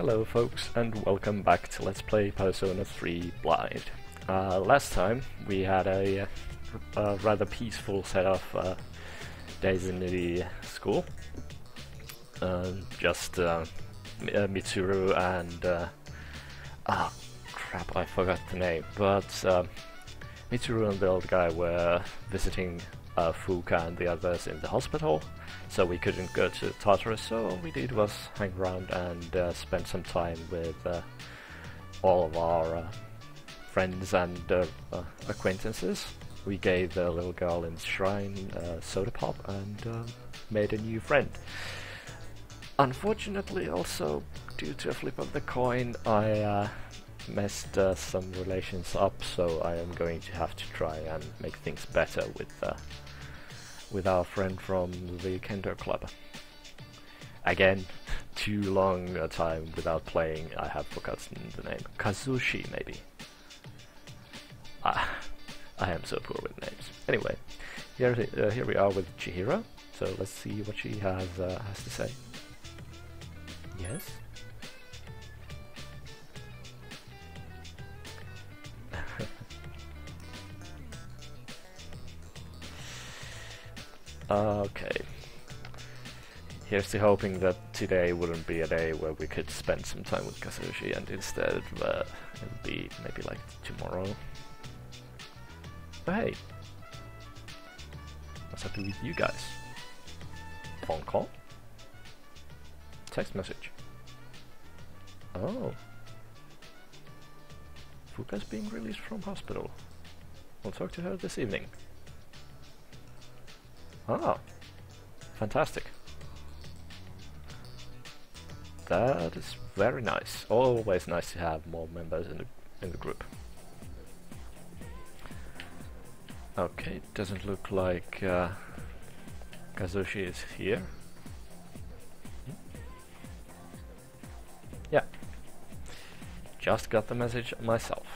Hello folks, and welcome back to Let's Play Persona 3 Blind. Last time we had a rather peaceful set of days in the school. Mitsuru and... ah, crap, I forgot the name, but Mitsuru and the old guy were visiting Fuuka and the others in the hospital, so we couldn't go to Tartarus, so all we did was hang around and spend some time with all of our friends and acquaintances. We gave the little girl in the shrine soda pop and made a new friend. Unfortunately, also due to a flip of the coin, I messed some relations up, so I am going to have to try and make things better with our friend from the Kendo Club. Again, too long a time without playing, I have forgotten the name. Kazushi, maybe? Ah, I am so poor with names. Anyway, here we are with Chihira, so let's see what she has to say. Yes? Okay, here's to hoping that today wouldn't be a day where we could spend some time with Kazushi, and instead it'd be maybe like tomorrow. But hey, what's happening with you guys? Phone call? Text message? Oh, Fuuka's being released from hospital. We'll talk to her this evening. Ah, fantastic. That is very nice. Always nice to have more members in the group. Okay, doesn't look like Kazushi is here. Yeah, just got the message myself.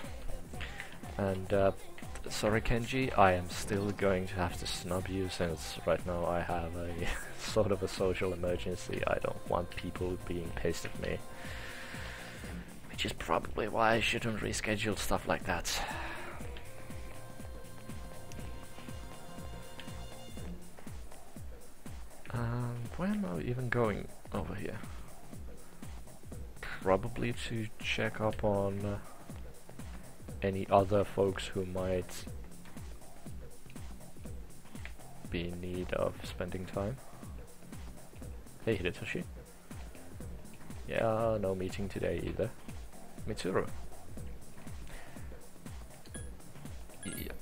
And sorry Kenji, I am still going to have to snub you, since right now I have a sort of a social emergency. I don't want people being pissed at me, which is probably why I shouldn't reschedule stuff like that. Where am I even going over here? Probably to check up on... any other folks who might be in need of spending time. Hey Hidetoshi. Yeah, no meeting today either. Mitsuru. Yeah.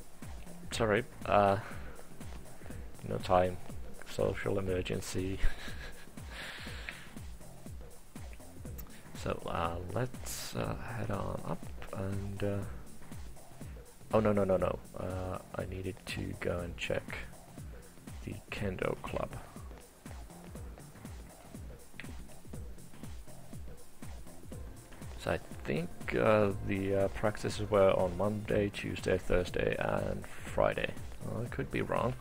Sorry, no time. Social emergency. So let's head on up and oh no, I needed to go and check the Kendo Club. So I think the practices were on Monday, Tuesday, Thursday and Friday. Well, I could be wrong.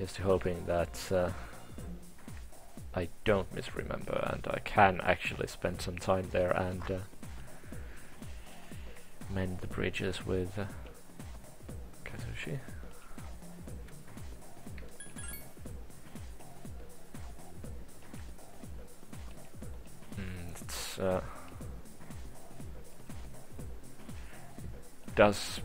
Just hoping that I don't misremember and I can actually spend some time there and mend the bridges with Kazushi. It does...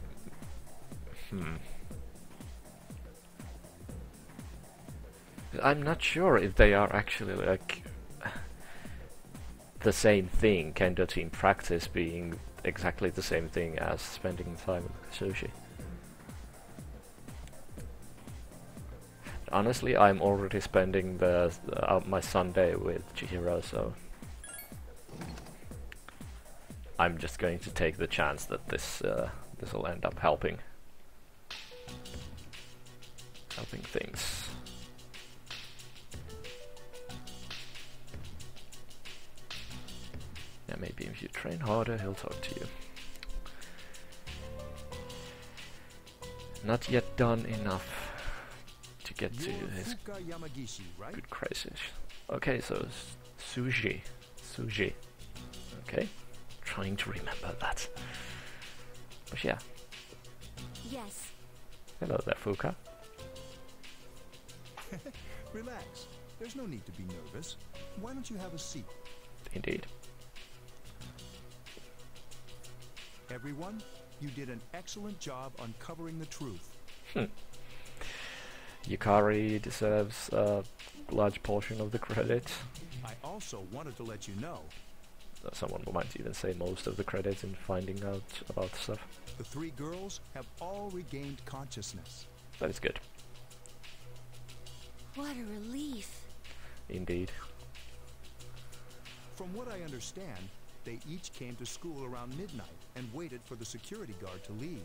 I'm not sure if they are actually like the same thing, Kendo team practice being exactly the same thing as spending time with Kazushi. Honestly, I'm already spending my Sunday with Chihiro, so I'm just going to take the chance that this will end up helping things. Yeah, maybe if you train harder, he'll talk to you. Not yet done enough to get to his good crisis. Okay, so Shuji. Okay, trying to remember that. But yeah. Yes. Hello there, Fuuka. Relax. There's no need to be nervous. Why don't you have a seat? Indeed. Everyone, you did an excellent job uncovering the truth. Yukari deserves a large portion of the credit. I also wanted to let you know. Someone might even say most of the credit in finding out about stuff. The three girls have all regained consciousness. That is good. What a relief. Indeed. From what I understand, they each came to school around midnight and waited for the security guard to leave.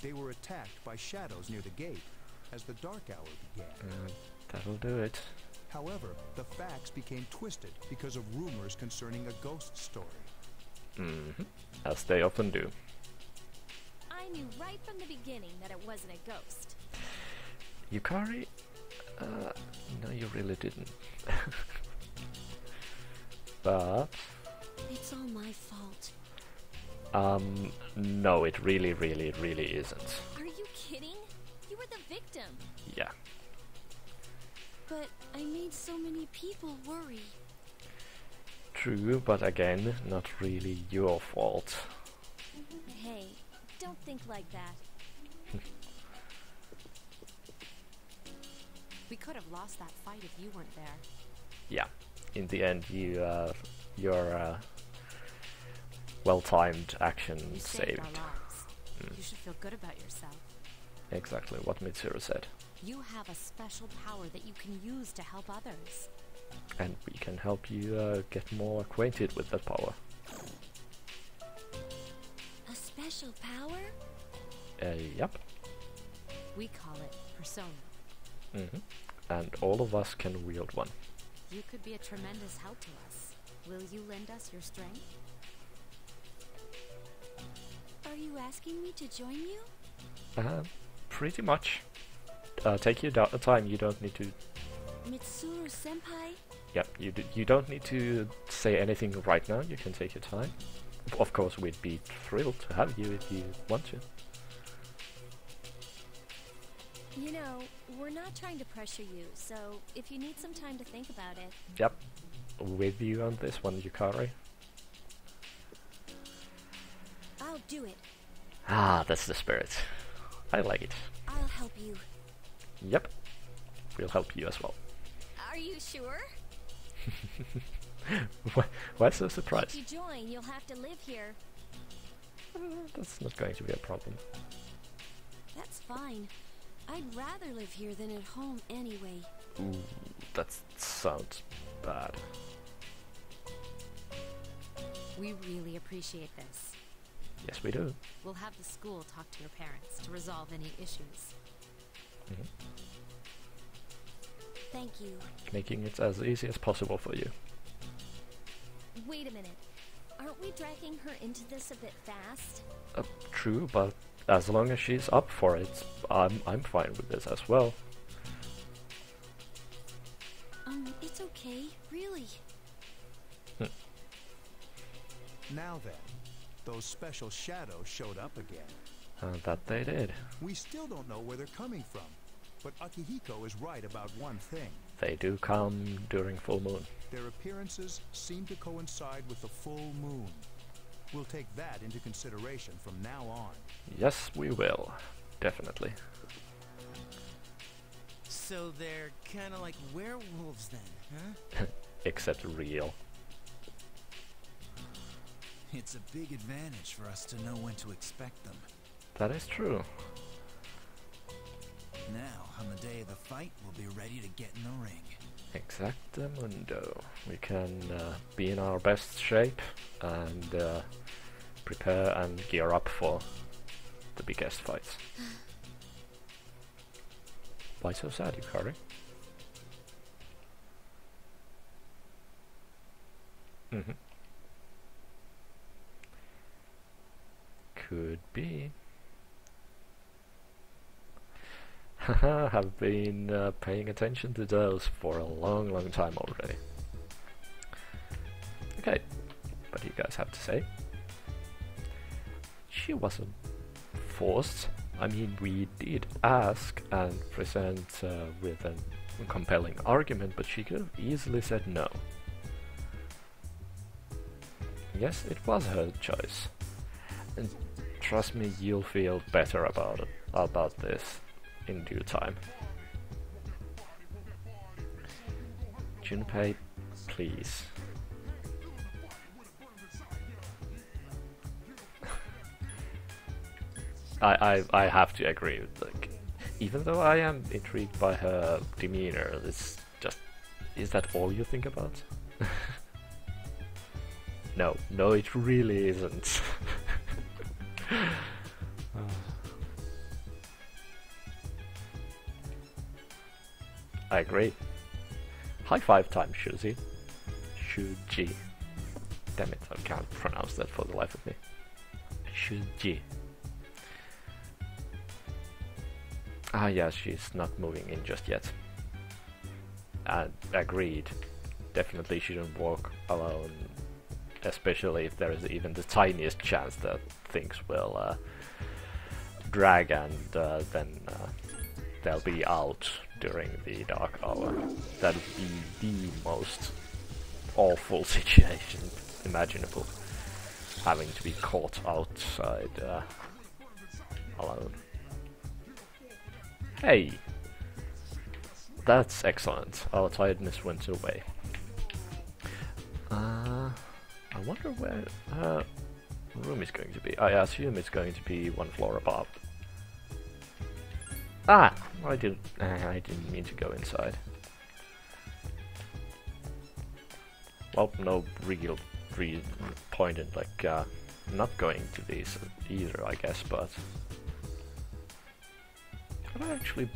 They were attacked by shadows near the gate as the dark hour began. That'll do it. However, the facts became twisted because of rumors concerning a ghost story. Mm-hmm. As they often do. I knew right from the beginning that it wasn't a ghost. Yukari? No, you really didn't. But... it's all my fault. No, it really isn't. Are you kidding? You were the victim. Yeah. But I made so many people worry. True, but again, not really your fault. Hey, don't think like that. We could have lost that fight if you weren't there. Yeah, in the end, you, your well-timed action saved. You should feel good about yourself. Exactly what Mitsuru said. You have a special power that you can use to help others. And we can help you get more acquainted with that power. A special power? Yep. We call it Persona. Mm-hmm. And all of us can wield one. You could be a tremendous help to us. Will you lend us your strength? Are you asking me to join you? Pretty much. Take your time. You don't need to. Mitsuru senpai. Yep. You don't need to say anything right now. You can take your time. Of course, we'd be thrilled to have you if you want to. You know, we're not trying to pressure you. So if you need some time to think about it. Yep. With you on this one, Yukari. I'll do it. Ah, that's the spirit. I like it. I'll help you. Yep, we'll help you as well. Are you sure? Why so surprised? If you join, you'll have to live here. That's not going to be a problem. That's fine. I'd rather live here than at home anyway. Ooh, that sounds bad. We really appreciate this. Yes, we do. We'll have the school talk to your parents to resolve any issues. Mm-hmm. Thank you. Making it as easy as possible for you. Wait a minute. Aren't we dragging her into this a bit fast? True, but as long as she's up for it, I'm fine with this as well. It's okay, really. Now then, those special shadows showed up again. That they did. We still don't know where they're coming from. But Akihiko is right about one thing. They do come during full moon. Their appearances seem to coincide with the full moon. We'll take that into consideration from now on. Yes, we will. Definitely. So they're kind of like werewolves then, huh? Except real. It's a big advantage for us to know when to expect them. That is true. Now, on the day of the fight, we'll be ready to get in the ring. Exactamundo. We can be in our best shape and prepare and gear up for the biggest fights. Why so sad, Yukari? Mm-hmm. Could be. Haha, I've been paying attention to those for a long time already. Okay, what do you guys have to say? She wasn't forced. I mean, we did ask and present with a compelling argument, but she could have easily said no. Yes, it was her choice. And trust me, you'll feel better about it, about this in due time. Junpei, please. I have to agree. Like, even though I am intrigued by her demeanor, it's just, is that all you think about? No, no, it really isn't. I agree. High five time, Shuji. Shuji. Damn it, I can't pronounce that for the life of me. Shuji. Ah yeah, she's not moving in just yet. Agreed. Definitely shouldn't walk alone. Especially if there is even the tiniest chance that things will drag and then they'll be out during the dark hour. That would be the most awful situation imaginable. Having to be caught outside alone. Hey! That's excellent. Our tiredness went away. I wonder where her room is going to be. I assume it's going to be one floor above. Ah! I didn't mean to go inside. Well, no real point in like not going to these either, I guess, but have I actually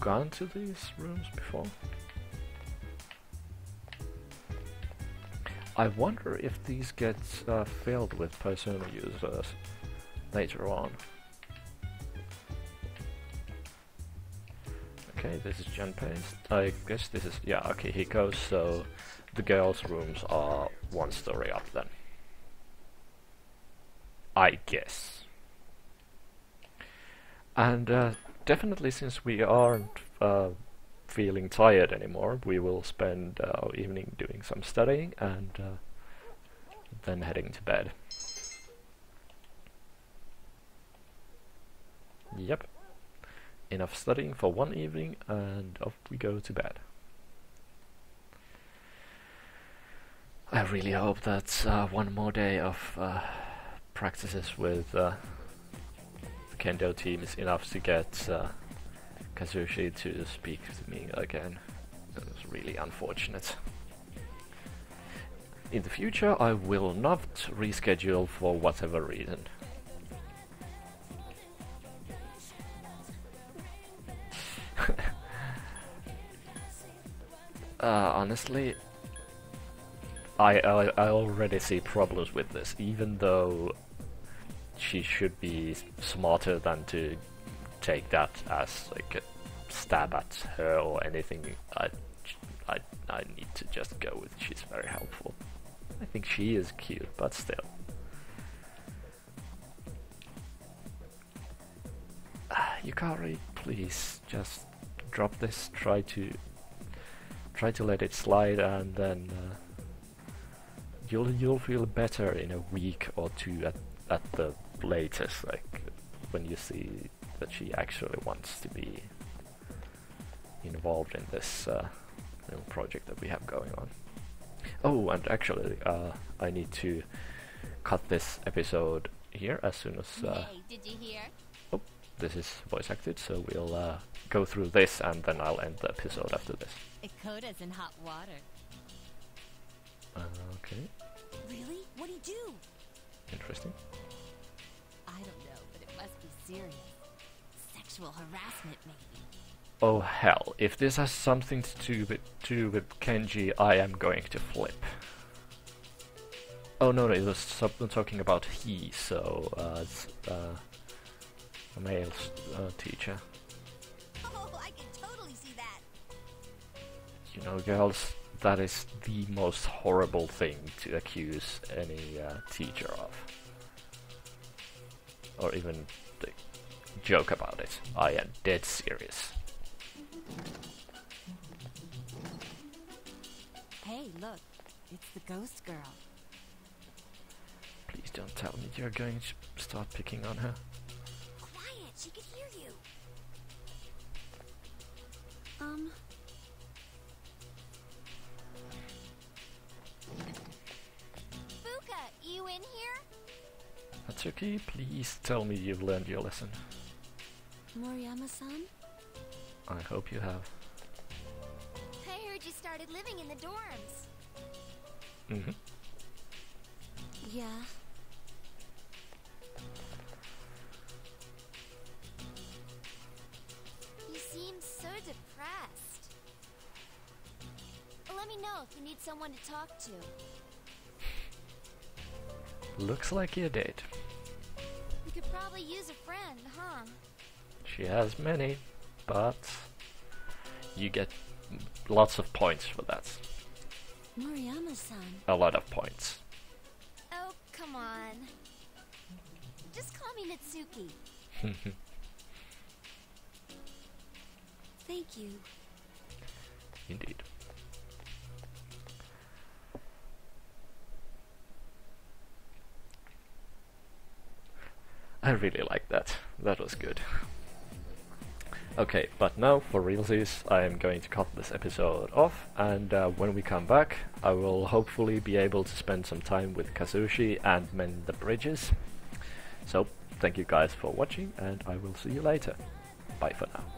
gone to these rooms before? I wonder if these get filled with Persona users later on. Okay, this is Junpei's. I guess this is, yeah, Akihiko, so the girls' rooms are one story up then. I guess. And definitely, since we aren't feeling tired anymore, we will spend our evening doing some studying and then heading to bed. Yep. Enough studying for one evening and off we go to bed. I really hope that one more day of practices with the Kendo team is enough to get Kazushi to speak to me again. That was really unfortunate. In the future I will not reschedule for whatever reason. Honestly, I already see problems with this, even though she should be smarter than to take that as like a stab at her or anything. I need to just go with she's very helpful. I think she is cute, but still. Yukari, please just drop this. Try to let it slide, and then you'll feel better in a week or two at the latest, like when you see that she actually wants to be involved in this little project that we have going on. Oh, and actually, I need to cut this episode here as soon as. Hey, did you hear? Oh, this is voice acted, so we'll go through this and then I'll end the episode after this. Dakota's in hot water. Okay. Really? What do you do? Interesting. I don't know, but it must be serious. Sexual harassment, maybe. Oh hell, if this has something to do with Kenji, I am going to flip. Oh no, it was something talking about he, so it's a male teacher. Oh, I can totally see that. You know, girls, that is the most horrible thing to accuse any teacher of. Or even joke about it. I am dead serious. Hey, look, it's the ghost girl. Please don't tell me you're going to start picking on her. Quiet, she can hear you. Fuuka, you in here? Natsuki, please tell me you've learned your lesson. Moriyama-san? I hope you have. I heard you started living in the dorms. Mm-hmm. Yeah. You seem so depressed. Let me know if you need someone to talk to. Looks like you did. You could probably use a friend, huh? She has many, but you get lots of points for that. Moriyama-san. A lot of points. Oh, come on. Just call me Natsuki. Thank you. Indeed. I really like that. That was good. Okay, but now, for realsies, I am going to cut this episode off, and when we come back, I will hopefully be able to spend some time with Kazushi and mend the bridges. So, thank you guys for watching, and I will see you later. Bye for now.